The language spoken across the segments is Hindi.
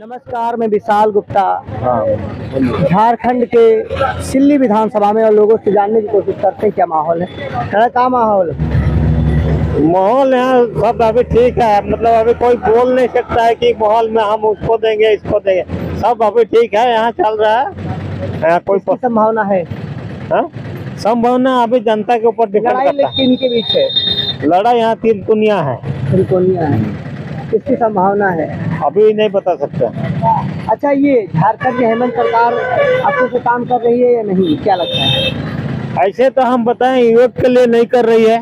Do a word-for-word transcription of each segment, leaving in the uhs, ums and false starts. नमस्कार, मैं विशाल गुप्ता झारखंड के सिल्ली विधानसभा में और लोगों से जानने की कोशिश करते हैं क्या माहौल है, क्या माहौल माहौल यहाँ सब अभी ठीक है। मतलब अभी कोई बोल नहीं सकता है कि माहौल में हम उसको देंगे इसको देंगे, सब अभी ठीक है यहाँ चल रहा है। कोई संभावना है, संभावना अभी जनता के ऊपर डिपेंड करता है। इनके बीच है लड़ाई, यहाँ त्रिकुनिया है, त्रिकुनिया है, इसकी संभावना है अभी नहीं बता सकते। अच्छा, ये झारखंड में हेमंत सरकार अच्छे से काम कर रही है या नहीं, क्या लगता है? ऐसे तो हम बताएं युवक के लिए नहीं कर रही है,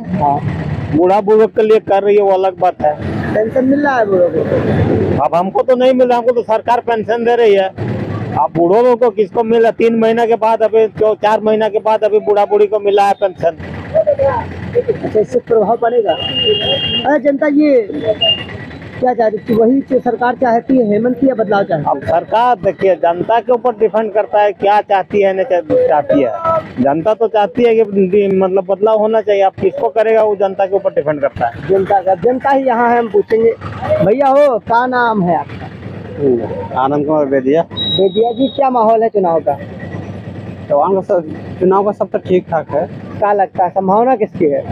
बूढ़ा बुजुर्ग के लिए कर रही है, वो अलग बात है। पेंशन मिल रहा है बूढ़ों को? अब हमको तो नहीं मिल रहा, हमको तो सरकार पेंशन दे रही है। अब बूढ़ों को किसको मिला? तीन महीना के बाद अभी तो चार महीना के बाद अभी बूढ़ा बूढ़ी को मिला है पेंशन। अच्छा, इससे प्रभाव पड़ेगा। अरे जनता ये क्या चाहती, वही सरकार चाहती है हेमंत की या बदलाव चाहती है? अब सरकार देखिए जनता के ऊपर डिपेंड करता है क्या चाहती है, नहीं चाहती है। जनता तो चाहती है कि मतलब बदलाव होना चाहिए, आप किसको करेगा वो जनता के ऊपर डिपेंड करता है। जनता का जनता ही यहाँ है। हम पूछेंगे भैया हो, क्या नाम है आपका? आनंद कुमार बेदिया। बेदिया जी, क्या माहौल है चुनाव का? चुनाव का सब तो ठीक ठाक है। क्या लगता है संभावना किसकी है?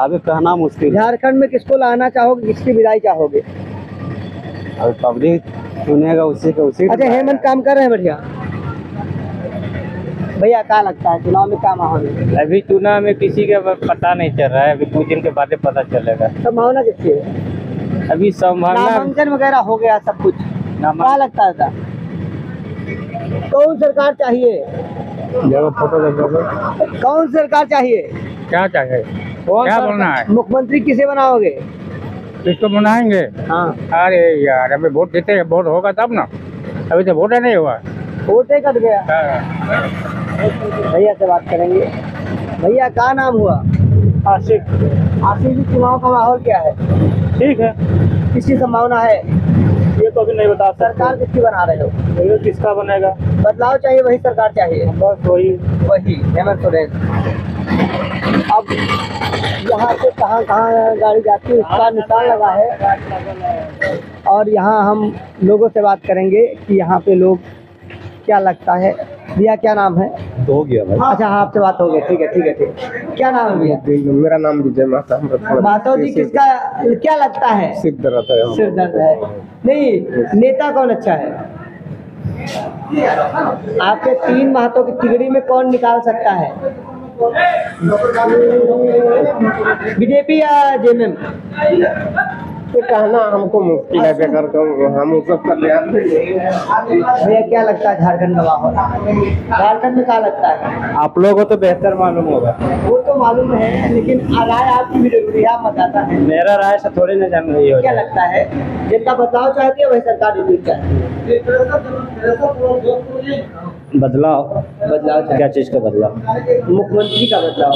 अभी कहना मुश्किल। झारखंड में किसको लाना चाहोगे, किसकी विदाई चाहोगे? और पब्लिक चुनेगा उसी का उसी। अच्छा, हेमंत काम कर रहे हैं बढ़िया। भैया क्या लगता है चुनाव में क्या माहौल? अभी चुनाव में किसी का पता नहीं चल रहा है, अभी कुछ दिन के बाद पता चलेगा। संभावना किसकी है? अभी संभावना नामांकन वगैरह हो गया सब कुछ। क्या लगता है कौन सरकार चाहिए? कौन सरकार चाहिए, क्या चाहिए, क्या बोलना है? मुख्यमंत्री किसे बनाओगे, किसको बनाएंगे? हाँ। अरे यार अभी वोट देते हैं, वोट होगा तब ना, अभी तो वोट नहीं हुआ, वोट ही कट गया। भैया से बात करेंगे। भैया क्या नाम हुआ? आशिक। आशिक जी, चुनाव का माहौल क्या है? ठीक है। किसकी संभावना है ये तो अभी नहीं बता। सरकार किसकी बना रहे हो, किसका बनेगा? बदलाव चाहिए, वही सरकार चाहिए बस, वही वही हेमंत सोरेन। अब यहाँ से कहाँ कहाँ गाड़ी जाती है उसका निशान लगा है, और यहाँ हम लोगों से बात करेंगे कि यहाँ पे लोग क्या लगता है। भैया क्या नाम है? तो हो गया भाई। अच्छा, आपसे बात हो गई, ठीक है ठीक है ठीक। क्या नाम है भैया? मेरा नाम विजय महतो। महतो जी, किसका क्या लगता है? सिर दर्द है। सिर दर्द है नहीं, नेता कौन अच्छा है? आपके तीन महतो की तिगड़ी में कौन निकाल सकता है, बीजेपी या जे एम एम? तो कहना हमको मुश्किल है, बेकार हम सब कर ले। भैया क्या लगता है झारखंड का माहौल, झारखंड में क्या लगता है? आप लोगों को तो बेहतर मालूम होगा। वो तो मालूम है, लेकिन राय आपकी भी जरूरी है, बताता है। मेरा राय से थोड़ी ना जान रही हो। क्या लगता है जनता बदलाव चाहती है, वही सरकार भी चाहती है? बदलाव बदलाव क्या चीज़ का बदलाव? मुख्यमंत्री का बदलाव।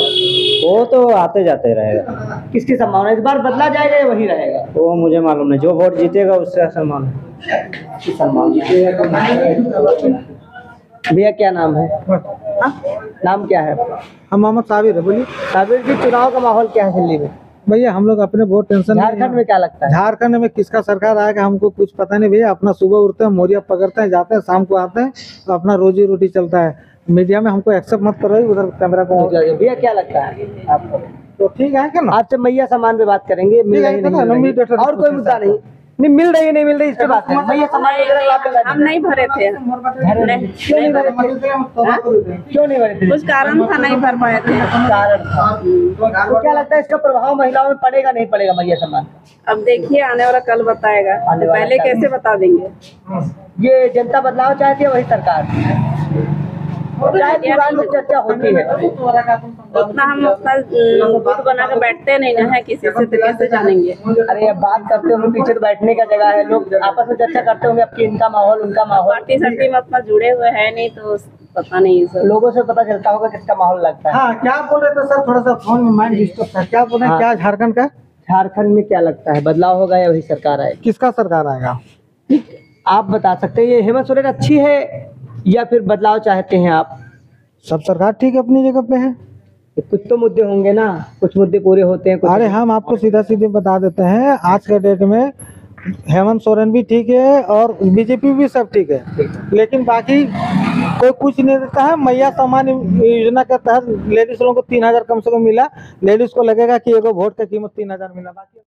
वो तो आते जाते रहेगा। किसकी संभावना इस बार बदला जाएगा या वही रहेगा? वो मुझे मालूम नहीं, जो वोट जीतेगा उसका सम्मान। भैया क्या नाम है? हा? नाम क्या है? हम अहमद साबीर है। बोलिए साबिर जी, चुनाव का माहौल क्या है दिल्ली में? भैया हम लोग अपने बहुत टेंशन। झारखंड में क्या लगता है? झारखंड में किसका सरकार आएगा हमको कुछ पता नहीं भैया। अपना सुबह उठते हैं, मोरिया पकड़ते हैं, जाते हैं, शाम को आते हैं, तो अपना रोजी रोटी चलता है। मीडिया में हमको एक्सेप्ट मत करो, उधर कैमरा को। भैया क्या लगता है आपको? तो ठीक है क्या ना, आपसे मैया सामान पे बात करेंगे। और कोई मुद्दा नहीं, नहीं मिल रही है, नहीं मिल रही इस पे बात है। हम नहीं भरे थे, क्यों नहीं भरे थे? क्यों नहीं भरे थे? कुछ कारण था, नहीं भर पाए थे। कारण था। तो क्या लगता है इसका प्रभाव महिलाओं में पड़ेगा नहीं पड़ेगा मैया सम्मान? अब देखिए आने वाला कल बताएगा, पहले कैसे बता देंगे। ये जनता बदलाव चाहती है, वही सरकार। चर्चा होती है उतना हम बना के बैठते नहीं ना है, किसी से तो कैसे जानेंगे। अरे अब बात करते होंगे, पीछे तो बैठने का जगह है, लोग आपस में चर्चा करते होंगे अब इनका माहौल उनका माहौल। पार्टी सर्टी में अपना जुड़े हुए है नहीं, तो पता नहीं सर, लोगों से पता चलता होगा किसका माहौल लगता है। हाँ, क्या बोल रहे थे सर, थोड़ा सा फोन में माइंड डिस्टर्ब था। क्या बोल रहे हैं, क्या झारखण्ड का, झारखण्ड में क्या लगता है बदलाव होगा या वही सरकार आएगी, किसका सरकार आएगा आप बता सकते हैं? ये हेमंत सोरेन अच्छी है या फिर बदलाव चाहते हैं आप? सब सरकार ठीक है, अपनी जगह पे है। कुछ तो मुद्दे होंगे ना, कुछ मुद्दे पूरे होते हैं। अरे हम आपको सीधा सीधे बता देते हैं, आज के डेट में हेमंत सोरेन भी ठीक है और बीजेपी भी सब ठीक है, लेकिन बाकी कोई कुछ नहीं देता है। मैया सामान्य योजना के तहत लेडीज लोगों को तीन हजार कम से कम मिला, लेडीज को लगेगा कि एगो वोट का कीमत तीन हजार मिला। बाकी